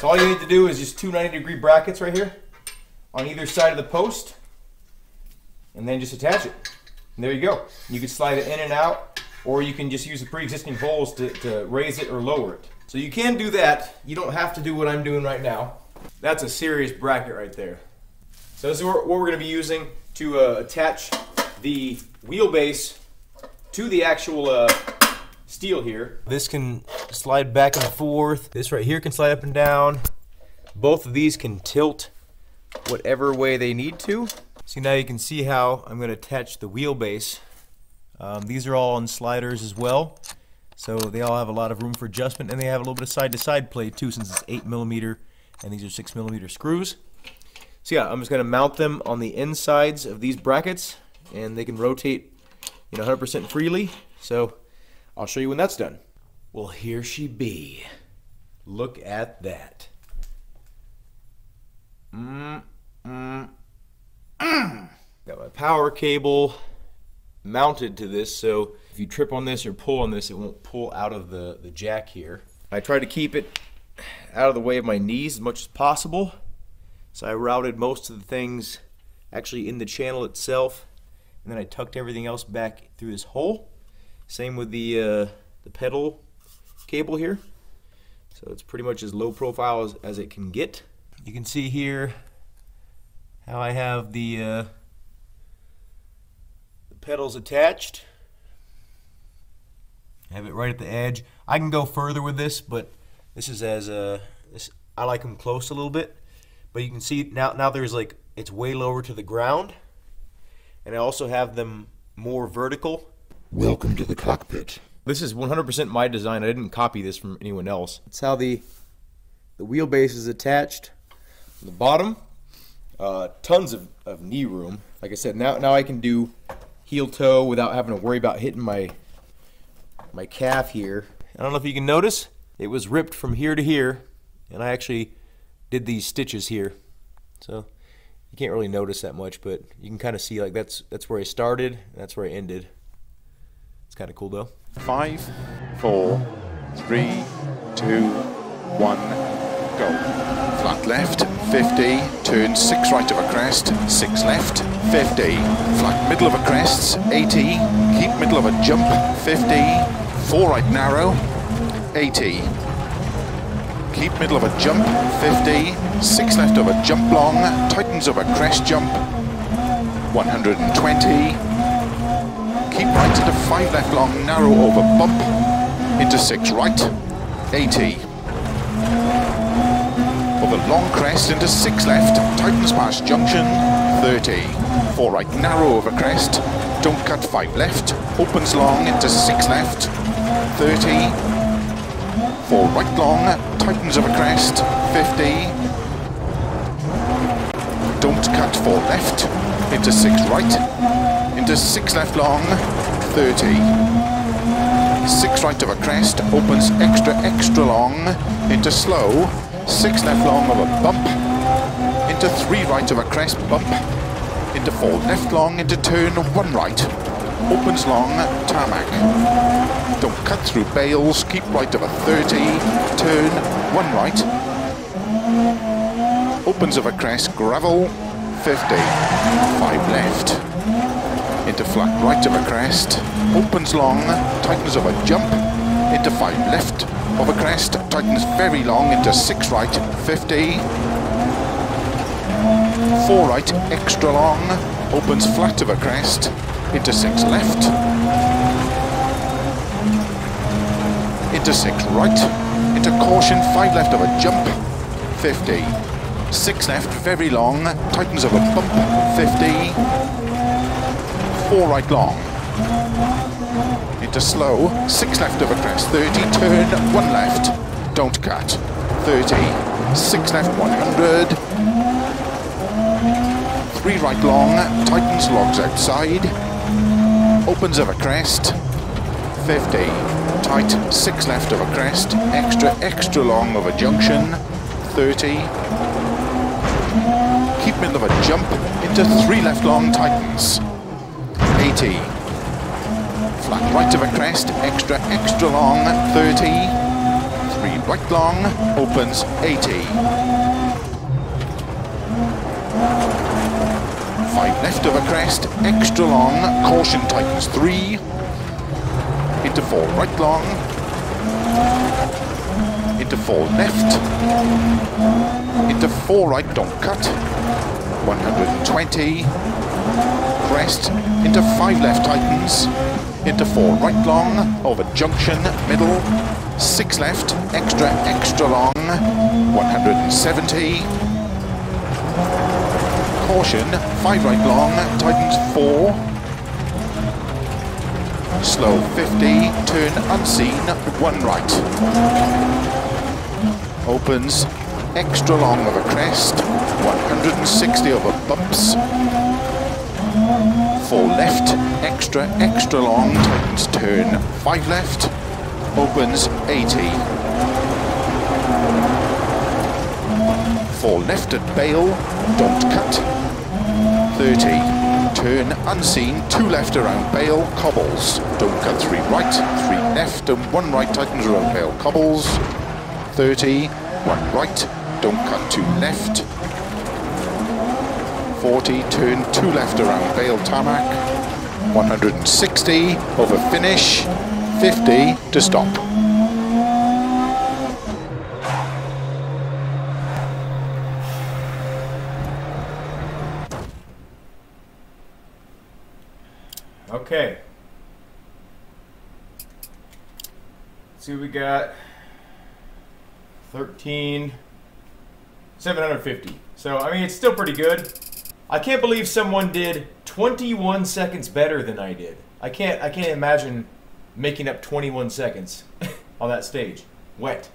So all you need to do is just two 90-degree brackets right here on either side of the post, and then just attach it. And there you go. You can slide it in and out, or you can just use the pre-existing holes to raise it or lower it. So you can do that. You don't have to do what I'm doing right now. That's a serious bracket right there. So this is what we're going to be using to attach the wheelbase to the actual steel here. This can slide back and forth. This right here can slide up and down. Both of these can tilt whatever way they need to. See, now you can see how I'm going to attach the wheelbase. These are all on sliders as well, so they all have a lot of room for adjustment, and they have a little bit of side-to-side play too, since it's 8mm and these are 6mm screws. So yeah, I'm just going to mount them on the insides of these brackets, and they can rotate, you know, 100% freely. So I'll show you when that's done. Well, here she be. Look at that. Got my power cable mounted to this, so if you trip on this or pull on this, it won't pull out of the jack here. I tried to keep it out of the way of my knees as much as possible, so I routed most of the things actually in the channel itself, and then I tucked everything else back through this hole. Same with the pedal cable here. So it's pretty much as low profile as it can get. You can see here how I have the pedals attached. I have it right at the edge. I can go further with this, but this is I like them close a little bit. But you can see now there's like, it's way lower to the ground, and I also have them more vertical. Welcome to the cockpit. This is 100% my design. I didn't copy this from anyone else. That's how the wheelbase is attached from the bottom. Tons of knee room. Like I said, now I can do heel-toe without having to worry about hitting my calf here. I don't know if you can notice, it was ripped from here to here, and I actually did these stitches here. So you can't really notice that much, but you can kind of see like that's where I started, and that's where I ended. Kind of cool though. 5, 4, 3, 2, 1, go. Flat left, 50, turn 6 right of a crest, 6 left, 50, flat middle of a crest, 80, keep middle of a jump, 50, 4 right narrow, 80, keep middle of a jump, 50, 6 left of a jump long, tightens of a crest jump, 120, keep right into 5 left long, narrow over bump, into 6 right, 80. Over long crest into 6 left, tightens past junction, 30. 4 right, narrow over crest, don't cut 5 left, opens long into 6 left, 30. 4 right long, tightens over crest, 50. Don't cut 4 left, into 6 right, into 6 left long, 30. 6 right of a crest, opens extra long, into slow, 6 left long of a bump, into 3 right of a crest, bump, into 4 left long, into turn 1 right, opens long, tarmac. Don't cut through bales, keep right of a 30, turn 1 right, opens of a crest, gravel, 50, 5 left, into flat right of a crest, opens long, tightens of a jump, into 5 left of a crest, tightens very long, into 6 right, 50. 4 right, extra long, opens flat of a crest, into 6 left, into 6 right, into caution, 5 left of a jump, 50. 6 left, very long, tightens of a bump, 50. 4 right long, into slow, 6 left of a crest, 30, turn 1 left, don't cut, 30, 6 left 100, 3 right long, tightens logs outside, opens of a crest, 50, tight, 6 left of a crest, extra long of a junction, 30, keep middle of a jump, into 3 left long, tightens, 80. Flat right of a crest, extra long, 30. 3 right long, opens 80. 5 left of a crest, extra long, caution tightens 3, into 4 right long, into 4 left, into 4 right, don't cut, 120, crest, into 5 left tightens, into 4 right long, over junction, middle, 6 left, extra, extra long, 170, caution, 5 right long, tightens 4, slow 50, turn unseen, 1 right, opens, extra long of a crest, 160 over bumps, 4 left, extra, extra long, tightens turn, 5 left, opens 80. 4 left at bail, don't cut, 30. Turn unseen, 2 left around bail, cobbles, don't cut, 3 right, 3 left and 1 right, tightens around bail, cobbles, 30, 1 right, don't cut, 2 left, 40, turn 2 left around Vale Tarmac, 160, over finish, 50 to stop. Okay. Let's see what we got. 13,750. So, I mean, it's still pretty good. I can't believe someone did 21 seconds better than I did. I can't imagine making up 21 seconds on that stage. Wet.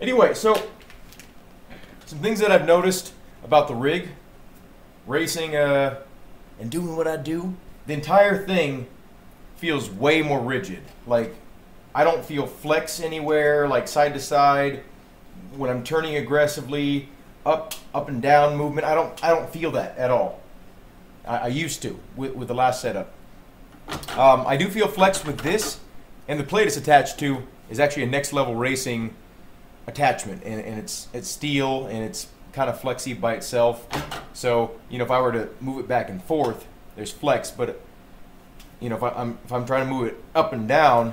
Anyway, so some things that I've noticed about the rig, racing, and doing what I do. The entire thing feels way more rigid. Like, I don't feel flex anywhere, like side to side, when I'm turning aggressively. Up and down movement. I don't feel that at all. I used to with the last setup. I do feel flexed with this, and the plate it's attached to is actually a Next Level Racing attachment, and it's steel and it's kind of flexy by itself. So you know, if I were to move it back and forth, there's flex. But you know, if I'm trying to move it up and down,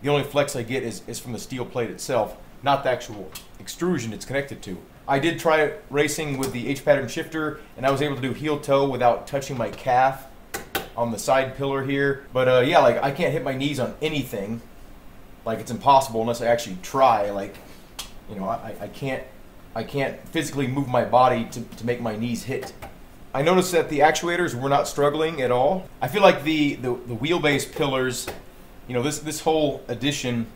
the only flex I get is from the steel plate itself, not the actual extrusion it's connected to. I did try racing with the H-pattern shifter, and I was able to do heel-toe without touching my calf on the side pillar here. But yeah, like I can't hit my knees on anything. Like it's impossible unless I actually try. Like, you know, I can't physically move my body to make my knees hit. I noticed that the actuators were not struggling at all. I feel like the wheelbase pillars, you know, this whole edition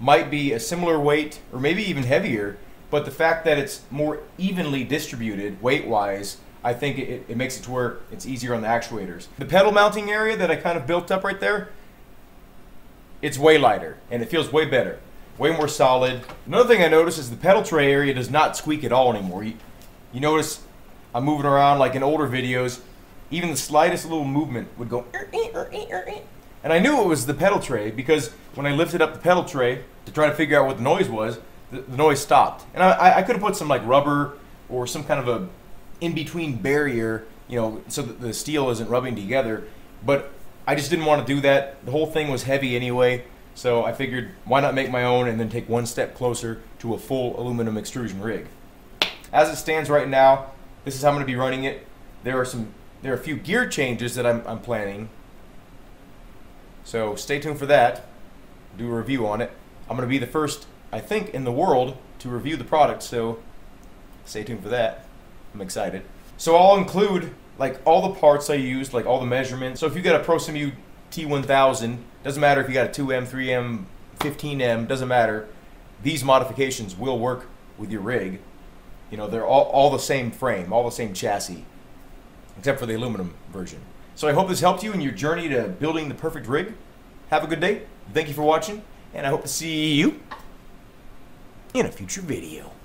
might be a similar weight or maybe even heavier. But the fact that it's more evenly distributed weight-wise, I think it makes it to where it's easier on the actuators. The pedal mounting area that I kind of built up right there, it's way lighter, and it feels way better, way more solid. Another thing I noticed is the pedal tray area does not squeak at all anymore. You notice I'm moving around like in older videos, even the slightest little movement would go and I knew it was the pedal tray because when I lifted up the pedal tray to try to figure out what the noise was, the noise stopped. And I could have put some like rubber or some kind of a in-between barrier, you know, so that the steel isn't rubbing together, but I just didn't want to do that. The whole thing was heavy anyway, so I figured why not make my own and then take one step closer to a full aluminum extrusion rig. As it stands right now, this is how I'm going to be running it. There are a few gear changes that I'm planning, so stay tuned for that. Do a review on it. I'm going to be the first, I think, in the world to review the product, so stay tuned for that. I'm excited. So I'll include like all the parts I used, like all the measurements. So if you got a ProSimu T1000, doesn't matter if you got a 2M, 3M, 15M, doesn't matter. These modifications will work with your rig. You know, they're all the same frame, all the same chassis, except for the aluminum version. So I hope this helped you in your journey to building the perfect rig. Have a good day. Thank you for watching, and I hope to see you in a future video.